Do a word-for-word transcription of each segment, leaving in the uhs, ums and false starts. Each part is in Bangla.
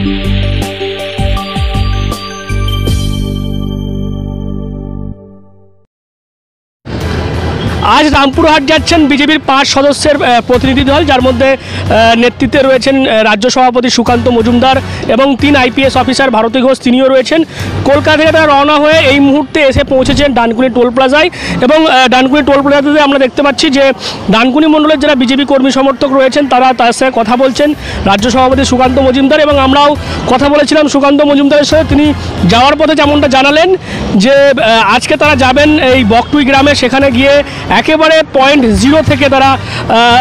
आज रामपुरहाट जाच्छेन बीजेपी पाँच सदस्येर प्रतिनिधि दल जार मध्य नेतृत्वे रयेछेन राज्य सभापति सुकान्त मजुमदार एवं तीन आईपीएस अफिसार भारती घोष तिनिओ रयेछेन। कलकाता थेके तारा रवाना हये एई मुहूर्ते एसे पौंछेछेन डानकुनि टोल प्लाजाय एबं डानकुनि टोल प्लाजाते आमरा देखते पाच्छि जे डानकुनि मंडलेर जारा बीजेपी कर्मी समर्थक रयेछेन तारा तार साथे कथा बोलछेन राज्य सभापति सुकान्त मजुमदार एबं आमराओ कथा बोलेछिलाम सुकान्त मजुमदारेर साथे। तिनि जाओयार पथे जेमनटा जानालेन जे आजके तारा जाबेन एई बगटुइ ग्रामे, सेखाने गिये एकेबारे पॉइंट जिरो थेके तारा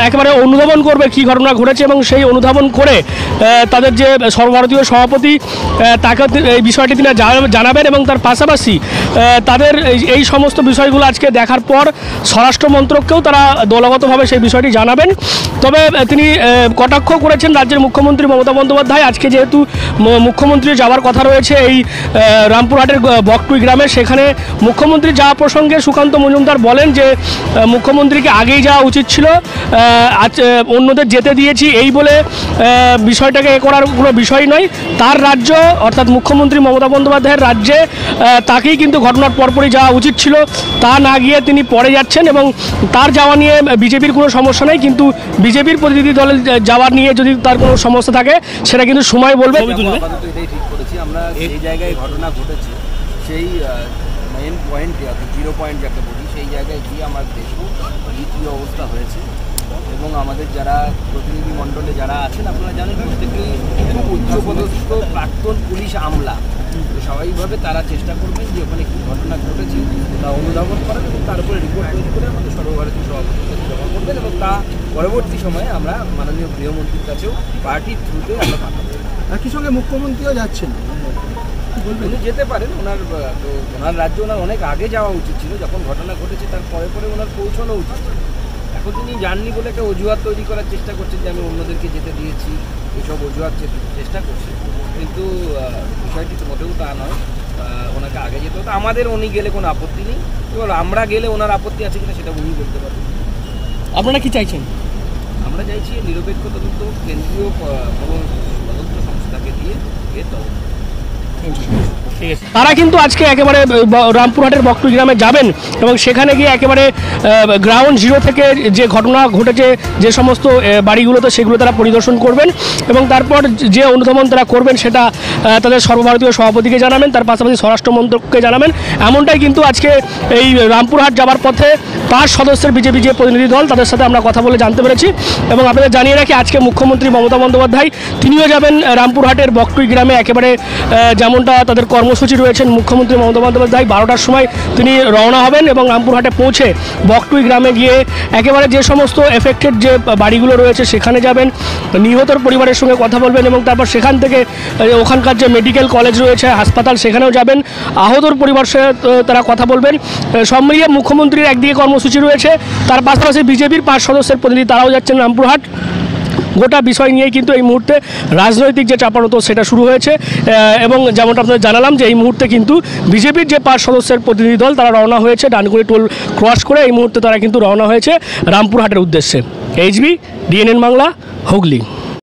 एकेबारे अनुधावन करबे कि घटना घटेछे एबं सेई अनुधावन करे तादेर जे सर्वभारतीय सभापति ताके एई विषयटी तिनि जानाबेन एबं तार पाशापाशि तादेर एई समस्त विषयगुलो आजके देखार पर स्वराष्ट्र मंत्रककेओ तारा दलगतभावे सेई विषयटी जानाबेन। तबे तिनि कटाक्ष करेछेन राज्येर मुख्यमंत्री ममता बंदोपाध्याय। आजके जेहेतु मुख्यमंत्री जावार कथा रयेछे एई रामपुरहाटेर बगटुइ ग्रामे, सेखाने मुख्यमंत्री जावा प्रसंगे सुकान्त मजुमदार बोलेन जे मुख्यमंत्री के आगे जावा उचित छिलो, आज अन्यदेर जेते दिएछि एई बोले विषयटाके ए करार कोनो विषय नय। तार राज्य अर्थात मुख्यमंत्री ममता बंदोपाध्यायेर राज्ये ताकेई किन्तु घटनार परपरई जावा उचित छिलो, ता ना गिये तिनि परे जाच्छेन एबं तार जावा निये बिजेपिर कोनो समस्या नय, किन्तु बिजेपिर प्रतिनिधि दल जावा निये जदि तार कोनो समस्या थाके सेटा किन्तु समय बोलबे। আমরা এই জায়গায় ঘটনা ঘটেছে সেই মেইন পয়েন্ট অর্থাৎ জিরো পয়েন্ট যাকে বলি সেই জায়গায় গিয়ে আমার দেখুন কী অবস্থা হয়েছে এবং আমাদের যারা প্রতিনিধি মণ্ডলে যারা আছেন আপনারা জানেন প্রত্যেকেই খুব উচ্চপদস্থ প্রাক্তন পুলিশ আমলা, তো স্বাভাবিকভাবে তারা চেষ্টা করবেন যে ওখানে কী ঘটনা ঘটেছে তা অনুধাবন করার এবং তারপরে রিপোর্ট তৈরি করে আমাদের সর্বভারতীয় সভাপতির কাছে জমা করবেন এবং তা পরবর্তী সময়ে আমরা মাননীয় গৃহমন্ত্রীর কাছেও পার্টির থ্রুতে আমরা পাঠাবো। একই সঙ্গে মুখ্যমন্ত্রীও যাচ্ছেন, উনি যেতে পারেন, ওনার তো ওনার রাজ্যে ওনার অনেক আগে যাওয়া উচিত ছিল, যখন ঘটনা ঘটেছে তার পরে পরে ওনার পৌঁছানো উচিত। এখন তিনি যাননি বলে একটা অজুহাত তৈরি করার চেষ্টা করছেন যে আমি অন্যদেরকে যেতে দিয়েছি, এসব অজুহাত চেষ্টা করছে, কিন্তু বিষয়টি তো মোটেও তা নয়। ওনাকে আগে যেতে হতো, আমাদের উনি গেলে কোনো আপত্তি নেই, এবার আমরা গেলে ওনার আপত্তি আছে কিনা সেটা উনি বলতে পারবেন। আপনারা কী চাইছেন? আমরা চাইছি নিরপেক্ষ তদন্ত কেন্দ্রীয় তদন্ত সংস্থাকে দিয়ে এ তদন্ত। তারা কিন্তু আজকে একেবারে রামপুরহাটের বগটুই গ্রামে যাবেন এবং সেখানে গিয়ে একেবারে গ্রাউন্ড জিরো থেকে যে ঘটনা ঘটেছে যে সমস্ত বাড়িগুলোতে সেগুলো তারা পরিদর্শন করবেন এবং তারপর যে অনুধাবন তারা করবেন সেটা তাদের সর্বভারতীয় সভাপতিকে জানাবেন, তার পাশাপাশি স্বরাষ্ট্র মন্ত্রককে জানাবেন। এমনটাই কিন্তু আজকে এই রামপুরহাট যাওয়ার পথে পাঁচ সদস্যের বিজেপি যে প্রতিনিধি দল তাদের সাথে আমরা কথা বলে জানতে পেরেছি। এবং আপনাদের জানিয়ে রাখি আজকে মুখ্যমন্ত্রী মমতা বন্দ্যোপাধ্যায় তিনিও যাবেন রামপুরহাটের বগটুই গ্রামে, একেবারে যেমনটা তাদের কর্মসূচি রয়েছেন মুখ্যমন্ত্রী মমতা বন্দ্যোপাধ্যায় বারোটার সময় তিনি রওনা হবেন এবং রামপুরহাটে পৌঁছে বগটুই গ্রামে গিয়ে একেবারে যে সমস্ত এফেক্টেড যে বাড়িগুলো রয়েছে সেখানে যাবেন, নিহতর পরিবারের সঙ্গে কথা বলবেন এবং তারপর সেখান থেকে ওখানকার যে মেডিকেল কলেজ রয়েছে হাসপাতাল সেখানেও যাবেন, আহতর পরিবারের সঙ্গে তারা কথা বলবেন। সব মিলিয়ে মুখ্যমন্ত্রীর একদিকে কর্মসূচি রয়েছে, তার পাশাপাশি বিজেপির পাঁচ সদস্যের প্রতিনিধি তারাও যাচ্ছেন রামপুরহাট। গোটা বিষয় নিয়ে কিন্তু এই মুহূর্তে রাজনৈতিক যে চাপানোতো সেটা শুরু হয়েছে এবং যেমনটা আপনাদের জানালাম যে এই মুহূর্তে কিন্তু বিজেপির যে পাঁচ সদস্যের প্রতিনিধি দল তারা রওনা হয়েছে ডানকুনি টোল ক্রস করে, এই মুহূর্তে তারা কিন্তু রওনা হয়েছে রামপুরহাটের উদ্দেশ্যে। HB, DNN Bangla, Hooghly.